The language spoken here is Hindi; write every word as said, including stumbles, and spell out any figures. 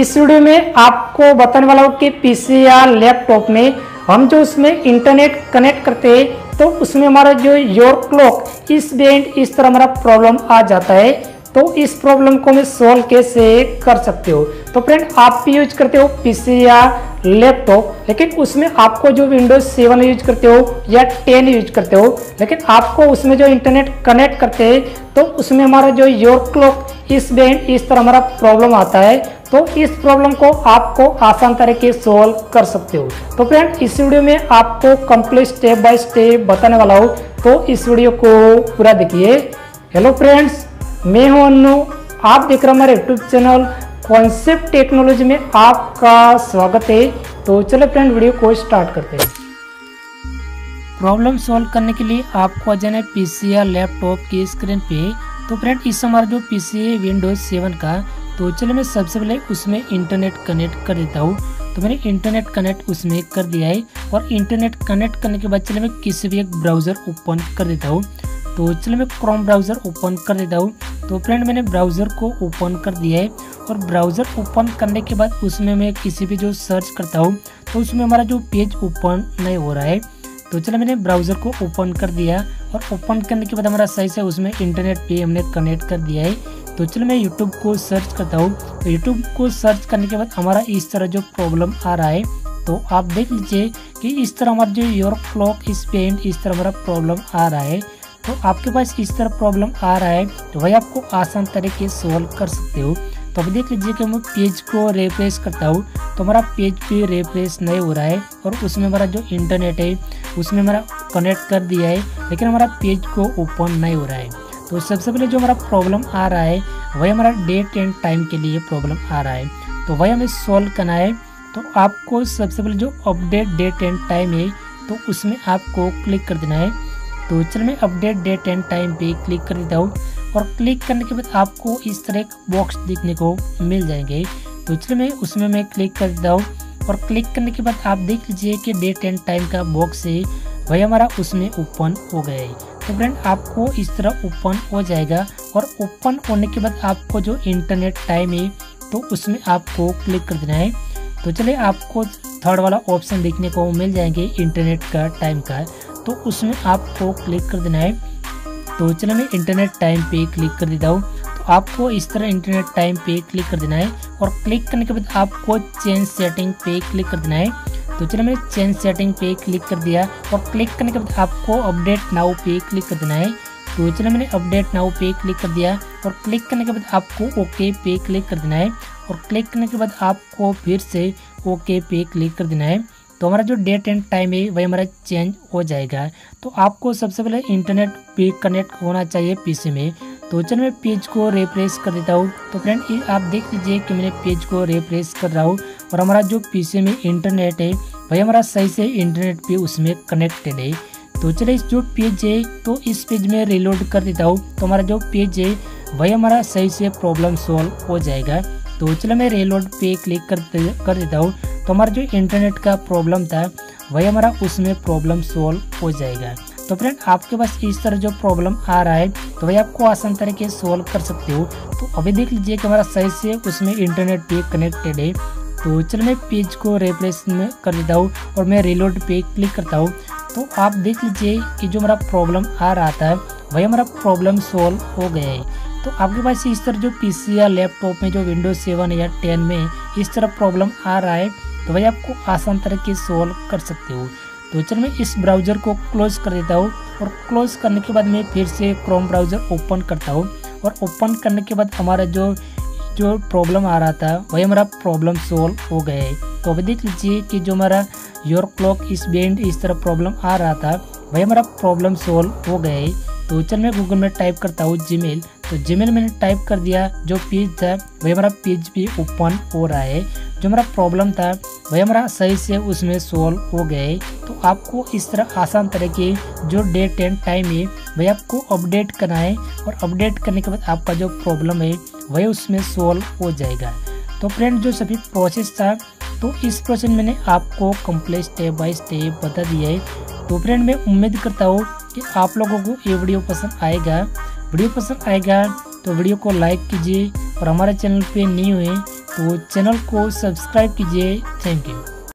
इस वीडियो में आपको बताने वाला हूँ कि पीसी या लैपटॉप में हम जो उसमें इंटरनेट कनेक्ट करते हैं तो उसमें हमारा जो योर क्लॉक इस बैंड इस तरह हमारा प्रॉब्लम आ जाता है। तो इस प्रॉब्लम को मैं सॉल्व कैसे कर सकते हो। तो फ्रेंड आप भी यूज करते हो पीसी या लैपटॉप, लेकिन उसमें आपको जो विंडोज सेवन यूज करते हो या टेन यूज करते हो, लेकिन आपको उसमें जो इंटरनेट कनेक्ट करते हैं तो उसमें हमारा जो योर क्लॉक इस बैंड इस तरह हमारा प्रॉब्लम आता है। तो इस प्रॉब्लम को आपको आसान तरीके से सॉल्व कर सकते हो। तो फ्रेंड इस वीडियो में आपको कंप्लीट स्टेप बाय स्टेप बताने वाला हूँ, तो इस वीडियो को पूरा देखिए। हेलो फ्रेंड्स, मैं हूं अनु, आप देख रहे हमारे यूट्यूब चैनल कॉन्सेप्ट टेक्नोलॉजी में आपका स्वागत है। तो चलो फ्रेंड वीडियो को स्टार्ट करते हैं। प्रॉब्लम सॉल्व करने के लिए आपको आ जाना है पीसी या लैपटॉप की स्क्रीन पे। तो फ्रेंड इस हमारा जो पीसी है विंडोज सेवन का, तो चलो मैं सबसे पहले उसमें इंटरनेट कनेक्ट कर देता हूँ। तो मैंने इंटरनेट कनेक्ट उसमें कर दिया है और इंटरनेट कनेक्ट करने के बाद चलो मैं किसी भी एक ब्राउज़र ओपन कर देता हूँ। तो चलो मैं क्रोम ब्राउज़र ओपन कर देता हूँ। तो फ्रेंड मैंने ब्राउज़र को ओपन कर दिया है और ब्राउज़र ओपन करने के बाद उसमें मैं किसी भी जो सर्च करता हूँ तो उसमें हमारा जो पेज ओपन नहीं हो रहा है। तो चलो मैंने ब्राउज़र को ओपन कर दिया और ओपन करने के बाद हमारा सही से उसमें इंटरनेट पे हमने कनेक्ट कर दिया है। तो चलो मैं यूट्यूब को सर्च करता हूँ। तो यूट्यूब को सर्च करने के बाद हमारा इस तरह जो प्रॉब्लम आ रहा है, तो आप देख लीजिए कि इस तरह हमारा जो योर क्लॉक इस पेंट इस तरह हमारा प्रॉब्लम आ रहा है। तो आपके पास इस तरह प्रॉब्लम आ रहा है तो भाई आपको आसान तरीके से सॉल्व कर सकते हो। तो अब देख लीजिए कि मैं पेज को रिफ्रेश करता हूँ तो हमारा पेज भी रिफ्रेश नहीं हो रहा है और उसमें हमारा जो इंटरनेट है उसमें हमारा कनेक्ट कर दिया है, लेकिन हमारा पेज को ओपन नहीं हो रहा है। तो सबसे पहले जो हमारा प्रॉब्लम आ रहा है वही हमारा डेट एंड टाइम के लिए प्रॉब्लम आ रहा है, तो वही हमें सॉल्व करना है। तो आपको सबसे पहले जो अपडेट डेट एंड टाइम है तो उसमें आपको क्लिक कर देना है। तो चल मैं अपडेट डेट एंड टाइम पे क्लिक कर देता हूँ और क्लिक करने के बाद आपको इस तरह एक बॉक्स देखने को मिल जाएंगे। तो चल मैं उसमें मैं क्लिक कर देता हूँ और क्लिक करने के बाद आप देख लीजिए कि डेट एंड टाइम का बॉक्स है वही हमारा उसमें ओपन हो गया है। तो फ्रेंड आपको इस तरह ओपन हो जाएगा और ओपन होने के बाद आपको जो इंटरनेट टाइम है तो उसमें आपको क्लिक कर देना है। तो चलिए आपको थर्ड वाला ऑप्शन देखने को मिल जाएंगे इंटरनेट का टाइम का, तो उसमें आपको क्लिक कर देना है। तो चलो मैं इंटरनेट टाइम पे क्लिक कर देता हूँ। तो आपको इस तरह इंटरनेट टाइम पे क्लिक कर देना है और क्लिक करने के बाद आपको चेंज सेटिंग पे क्लिक कर देना है। तो चलो मैं चेंज सेटिंग पे क्लिक कर दिया और क्लिक करने के बाद आपको अपडेट नाउ पे क्लिक कर देना है। तो चलो मैंने अपडेट नाउ पे क्लिक कर दिया और क्लिक करने के बाद आपको ओके पे क्लिक कर देना है और क्लिक करने के बाद आपको फिर से ओके पे क्लिक कर देना है। तो हमारा जो डेट एंड टाइम है वही हमारा चेंज हो जाएगा। तो आपको सबसे पहले इंटरनेट पे कनेक्ट होना चाहिए पीसी में। तो चलो मैं पेज को रिफ्रेश कर देता हूँ। तो फ्रेंड आप देख लीजिए कि मैंने पेज को रिफ्रेश कर रहा हूँ और हमारा जो पीसी में इंटरनेट है वही हमारा सही से इंटरनेट पे उसमें कनेक्टेड है। तो चलो इस जो पेज है तो इस पेज में रीलोड कर देता हूँ। तो हमारा जो पेज है वही हमारा सही से प्रॉब्लम सॉल्व हो जाएगा। तो चलो मैं रीलोड पे क्लिक कर कर देता हूँ। तो हमारा जो इंटरनेट का प्रॉब्लम था वही हमारा उसमें प्रॉब्लम सॉल्व हो जाएगा। तो फ्रेंड आपके पास इस तरह जो प्रॉब्लम आ रहा है तो वही आपको आसान तरीके से सॉल्व कर सकते हो। तो अभी देख लीजिए कि हमारा सही से उसमें इंटरनेट पे कनेक्टेड है। तो चलो मैं पेज को रिफ्रेश में कर देता हूँ और मैं रीलोड पे क्लिक करता हूँ। तो आप देख लीजिए कि जो हमारा प्रॉब्लम आ रहा था वही हमारा प्रॉब्लम सॉल्व हो गया है। तो आपके पास इस तरह जो पीसी या लैपटॉप में जो विंडोज सेवन या टेन में इस तरह प्रॉब्लम आ रहा है तो भाई आपको आसान तरीके से सॉल्व कर सकते हो। तो चल मैं इस ब्राउज़र को क्लोज कर देता हूँ और क्लोज करने के बाद मैं फिर से क्रोम ब्राउज़र ओपन करता हूँ और ओपन करने के बाद हमारा जो जो प्रॉब्लम आ रहा था वही हमारा प्रॉब्लम सॉल्व हो गया है। तो अभी देख लीजिए कि जो हमारा योर क्लॉक इस बैंड इस तरह प्रॉब्लम आ रहा था वही हमारा प्रॉब्लम सॉल्व हो गया है। तो चल मैं गूगल में टाइप करता हूँ जीमेल। तो जीमेल मैंने टाइप कर दिया, जो पेज था वही हमारा पेज भी ओपन हो रहा है। जो हमारा प्रॉब्लम था वही हमारा सही से उसमें सॉल्व हो गया है। तो आपको इस तरह आसान तरह के जो डेट एंड टाइम है वही आपको अपडेट करना है और अपडेट करने के बाद आपका जो प्रॉब्लम है वही उसमें सॉल्व हो जाएगा। तो फ्रेंड जो सभी प्रोसेस था तो इस प्रोसेस मैंने आपको कंप्लीट स्टेप बाय स्टेप बता दिया है। तो फ्रेंड मैं उम्मीद करता हूँ कि आप लोगों को ये वीडियो पसंद आएगा। वीडियो पसंद आएगा तो वीडियो को लाइक कीजिए और हमारे चैनल पे न्यू है तो चैनल को सब्सक्राइब कीजिए। Thank you.